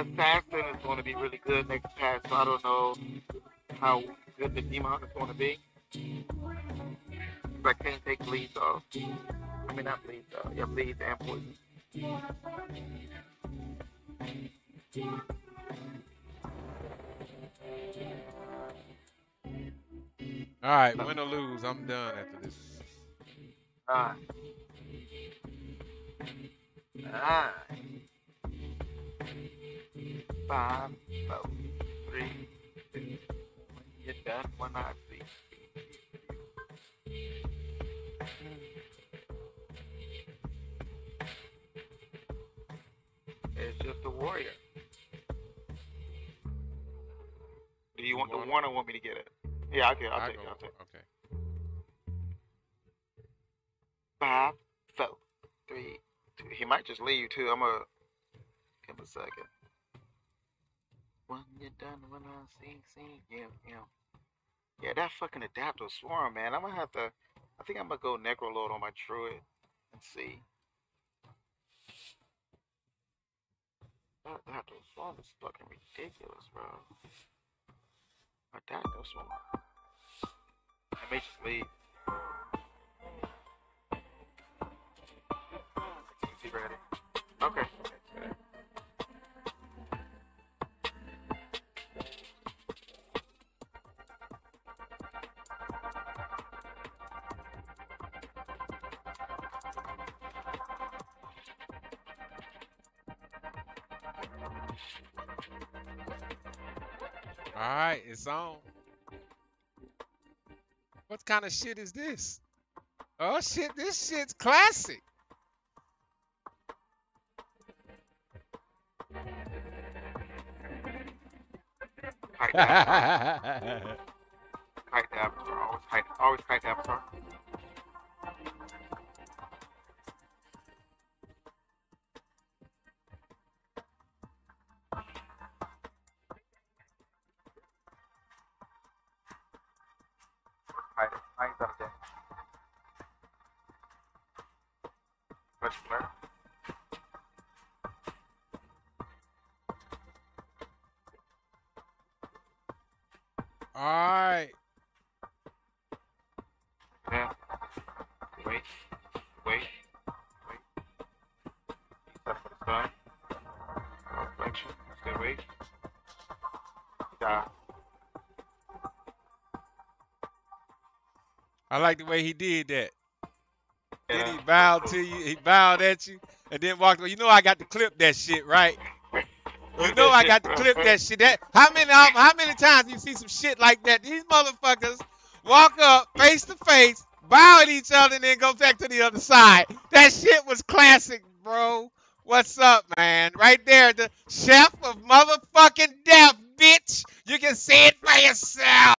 Assassin is going to be really good next patch, so I don't know how good the Demon Hunter is going to be. But I can't take bleeds off. I mean, not bleeds off. Yeah, bleeds and poison. All right, win or lose, I'm done after this. All right. All right. 5, 4, 3, 2. When you're done, when I see. It's just a warrior. Do you want the one or want me to get it? Yeah, I'll get it. I'll take it. Okay. 5, 4, 3, 2. He might just leave too. I'm gonna give him a second. When you're done, when I sing, yeah, that fucking adaptive swarm, man. I'm gonna have to. I think I'm gonna go Necrolord on my Druid and see. That adaptive swarm is fucking ridiculous, bro. Adaptive swarm. I may just leave. Be ready. Okay. Alright, it's on. What kind of shit is this? Oh shit, this shit's classic. Kite Avatar. Kite Avatar. Always kite Avatar. I like the way he did that. Yeah. Then he bowed to you, he bowed at you, and then walked away. You know I got to clip that shit, right? You know I got to clip that shit. That how many times you see some shit like that? These motherfuckers walk up face to face, bow at each other, and then go back to the other side. That shit was classic, bro. What's up, man? Right there, the chef of motherfucking death, bitch. You can see it for yourself.